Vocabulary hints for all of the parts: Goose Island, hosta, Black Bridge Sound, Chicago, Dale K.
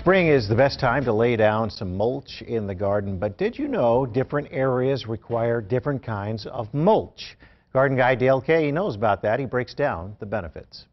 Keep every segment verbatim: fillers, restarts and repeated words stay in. Spring is the best time to lay down some mulch in the garden, but did you know different areas require different kinds of mulch? Garden guy Dale K, he knows about that. He breaks down the benefits.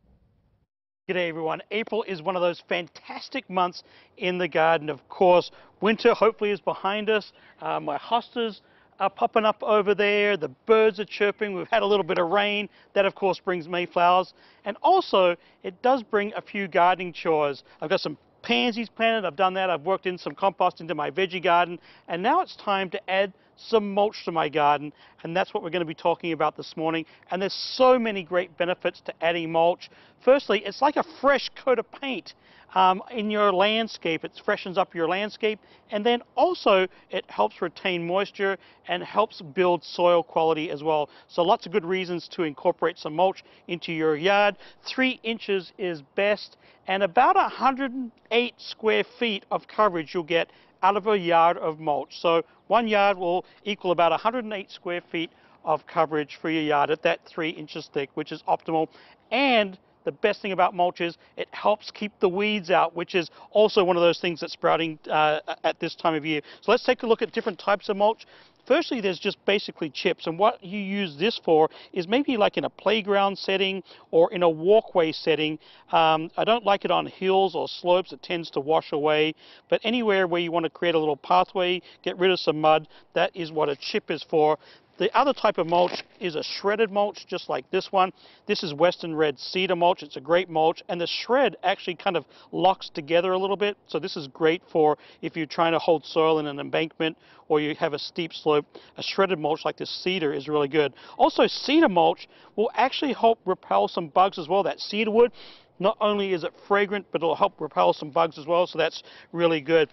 G'day everyone. April is one of those fantastic months in the garden, of course. Winter hopefully is behind us. Uh, my hostas are popping up over there. The birds are chirping. We've had a little bit of rain. That of course brings mayflowers. And also it does bring a few gardening chores. I've got some pansies planted. I've done that. I've worked in some compost into my veggie garden, and now it's time to add some mulch to my garden, and that's what we're going to be talking about this morning. And there's so many great benefits to adding mulch. Firstly, it's like a fresh coat of paint um, in your landscape. It freshens up your landscape, and then also it helps retain moisture and helps build soil quality as well. So lots of good reasons to incorporate some mulch into your yard. Three inches is best, and about one hundred eight square feet of coverage you'll get out of a yard of mulch. So one yard will equal about one hundred eight square feet of coverage for your yard at that three inches thick, which is optimal. And the best thing about mulch is it helps keep the weeds out, which is also one of those things that's sprouting uh, at this time of year. So let's take a look at different types of mulch. Firstly, there's just basically chips, and what you use this for is maybe like in a playground setting or in a walkway setting. Um, I don't like it on hills or slopes. It tends to wash away, but anywhere where you want to create a little pathway, get rid of some mud, that is what a chip is for. The other type of mulch is a shredded mulch, just like this one. This is Western Red Cedar mulch. It's a great mulch, and the shred actually kind of locks together a little bit, so this is great for if you're trying to hold soil in an embankment or you have a steep slope. A shredded mulch like this cedar is really good. Also, cedar mulch will actually help repel some bugs as well. That cedar wood, not only is it fragrant, but it'll help repel some bugs as well, so that's really good.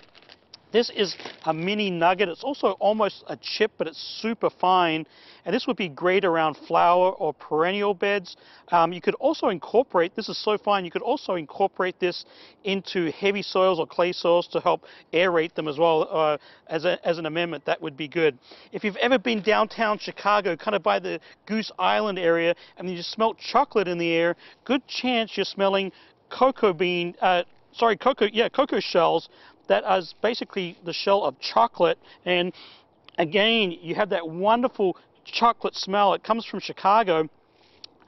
This is a mini nugget. It's also almost a chip, but it's super fine. And this would be great around flower or perennial beds. Um, you could also incorporate, this is so fine, you could also incorporate this into heavy soils or clay soils to help aerate them as well uh, as, a, as an amendment. That would be good. If you've ever been downtown Chicago, kind of by the Goose Island area, and you just smelt chocolate in the air, good chance you're smelling cocoa bean, uh, sorry, cocoa, yeah, cocoa shells. That is basically the shell of chocolate, and again you have that wonderful chocolate smell. It comes from Chicago,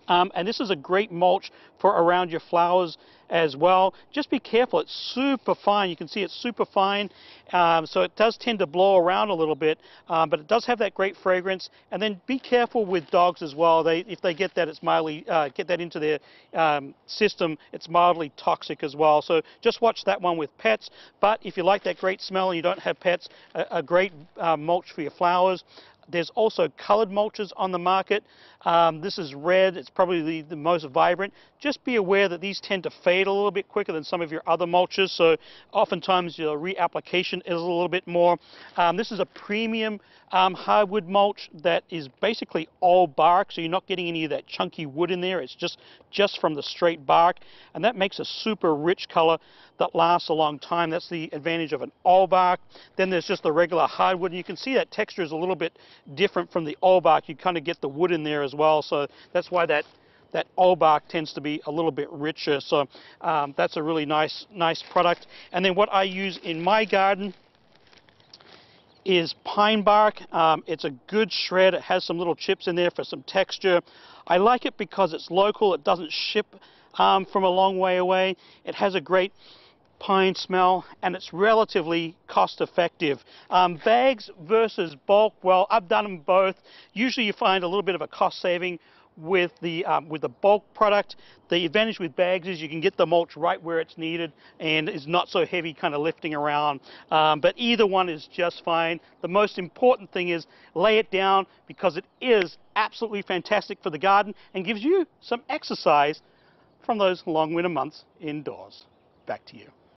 um, and this is a great mulch for around your flowers as well. Just be careful, it's super fine. You can see it's super fine, um, so it does tend to blow around a little bit, um, but it does have that great fragrance. And then be careful with dogs as well. They, if they get that, it's mildly uh, get that into their um, system, it's mildly toxic as well. So just watch that one with pets. But if you like that great smell and you don't have pets, a, a great uh, mulch for your flowers. There's also colored mulches on the market. Um, this is red. It's probably the, the most vibrant. Just be aware that these tend to fade a little bit quicker than some of your other mulches, so oftentimes your reapplication is a little bit more. Um, this is a premium um, hardwood mulch that is basically all bark, so you're not getting any of that chunky wood in there. It's just, just from the straight bark, and that makes a super rich color that lasts a long time. That's the advantage of an all bark. Then there's just the regular hardwood, and you can see that texture is a little bit different from the all bark. You kind of get the wood in there as well, so that's why that that all bark tends to be a little bit richer. So um, that's a really nice nice product. And then what I use in my garden is pine bark. Um, it's a good shred. It has some little chips in there for some texture. I like it because it's local. It doesn't ship um, from a long way away. It has a great pine smell, and it's relatively cost effective. Um, bags versus bulk, well, I've done them both. Usually you find a little bit of a cost saving with the um, with the bulk product. The advantage with bags is you can get the mulch right where it's needed, and it's not so heavy kind of lifting around, um, but either one is just fine. The most important thing is lay it down, because it is absolutely fantastic for the garden and gives you some exercise from those long winter months indoors. Back to you.